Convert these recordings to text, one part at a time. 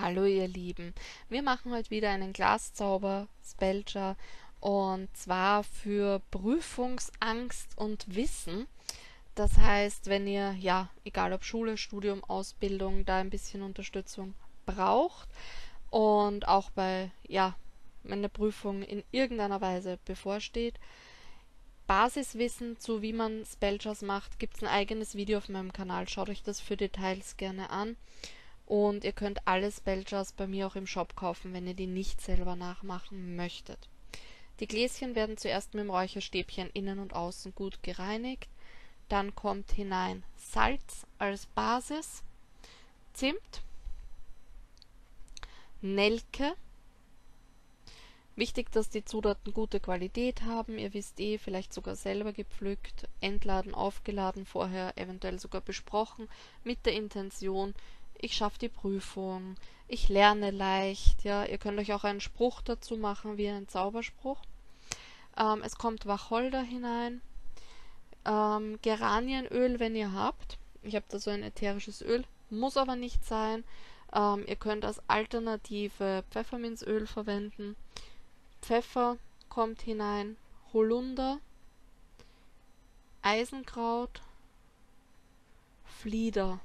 Hallo ihr Lieben, wir machen heute wieder einen Glaszauber Spelljar und zwar für Prüfungsangst und Wissen. Das heißt, wenn ihr, ja, egal ob Schule, Studium, Ausbildung, da ein bisschen Unterstützung braucht und auch bei, ja, wenn eine Prüfung in irgendeiner Weise bevorsteht, Basiswissen zu wie man Spelljars macht, gibt es ein eigenes Video auf meinem Kanal, schaut euch das für Details gerne an. Und ihr könnt alle Spelljars bei mir auch im Shop kaufen, wenn ihr die nicht selber nachmachen möchtet. Die Gläschen werden zuerst mit dem Räucherstäbchen innen und außen gut gereinigt. Dann kommt hinein Salz als Basis, Zimt, Nelke. Wichtig, dass die Zutaten gute Qualität haben. Ihr wisst eh, vielleicht sogar selber gepflückt, entladen, aufgeladen, vorher eventuell sogar besprochen, mit der Intention, ich schaffe die Prüfung, ich lerne leicht, ja, ihr könnt euch auch einen Spruch dazu machen, wie einen Zauberspruch. Es kommt Wacholder hinein, Geranienöl, wenn ihr habt, ich habe da so ein ätherisches Öl, muss aber nicht sein, ihr könnt als Alternative Pfefferminzöl verwenden, Pfeffer kommt hinein, Holunder, Eisenkraut, Flieder,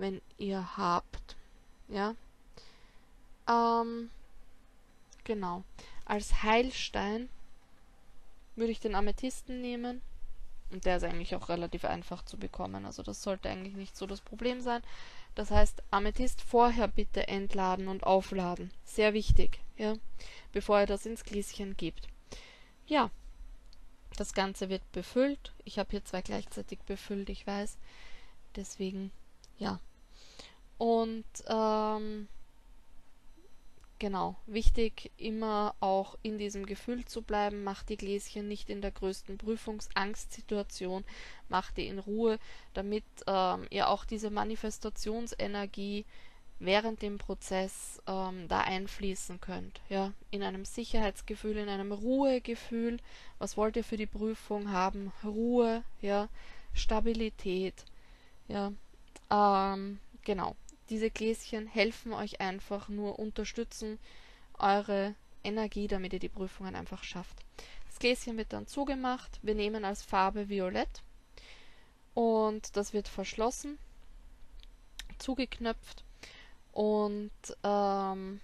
wenn ihr habt, ja, genau, als Heilstein würde ich den Amethysten nehmen und der ist eigentlich auch relativ einfach zu bekommen, also das sollte eigentlich nicht so das Problem sein, das heißt Amethyst vorher bitte entladen und aufladen, sehr wichtig, ja, bevor ihr das ins Gläschen gebt, ja, das Ganze wird befüllt, ich habe hier zwei gleichzeitig befüllt, ich weiß, deswegen, ja. Und genau, wichtig immer auch in diesem Gefühl zu bleiben, macht die Gläschen nicht in der größten Prüfungsangstsituation, macht die in Ruhe, damit ihr auch diese Manifestationsenergie während dem Prozess da einfließen könnt. Ja? In einem Sicherheitsgefühl, in einem Ruhegefühl, was wollt ihr für die Prüfung haben? Ruhe, ja, Stabilität, ja. Genau, diese Gläschen helfen euch einfach nur, unterstützen eure Energie, damit ihr die Prüfungen einfach schafft. Das Gläschen wird dann zugemacht, wir nehmen als Farbe Violett und das wird verschlossen, zugeknöpft und dann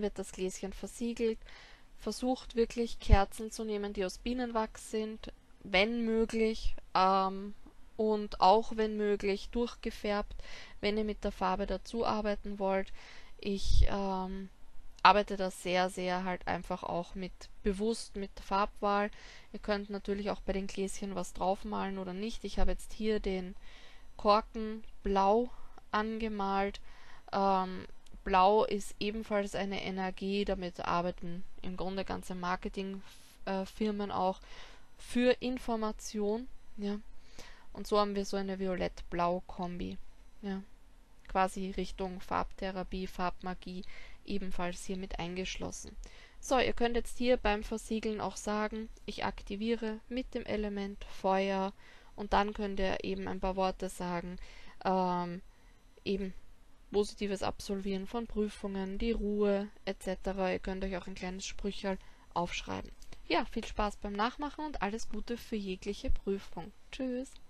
wird das Gläschen versiegelt. Versucht wirklich Kerzen zu nehmen, die aus Bienenwachs sind, wenn möglich, und auch wenn möglich durchgefärbt, wenn ihr mit der Farbe dazu arbeiten wollt. Ich arbeite da sehr, sehr halt einfach auch mit bewusst mit Farbwahl. Ihr könnt natürlich auch bei den Gläschen was draufmalen oder nicht. Ich habe jetzt hier den Korken blau angemalt. Blau ist ebenfalls eine Energie, damit arbeiten im Grunde ganze Marketingfirmen auch für Information, ja. Und so haben wir so eine Violett-Blau-Kombi, ja, quasi Richtung Farbtherapie, Farbmagie, ebenfalls hier mit eingeschlossen. So, ihr könnt jetzt hier beim Versiegeln auch sagen, ich aktiviere mit dem Element Feuer und dann könnt ihr eben ein paar Worte sagen, eben positives Absolvieren von Prüfungen, die Ruhe etc. Ihr könnt euch auch ein kleines Sprücherl aufschreiben. Ja, viel Spaß beim Nachmachen und alles Gute für jegliche Prüfung. Tschüss!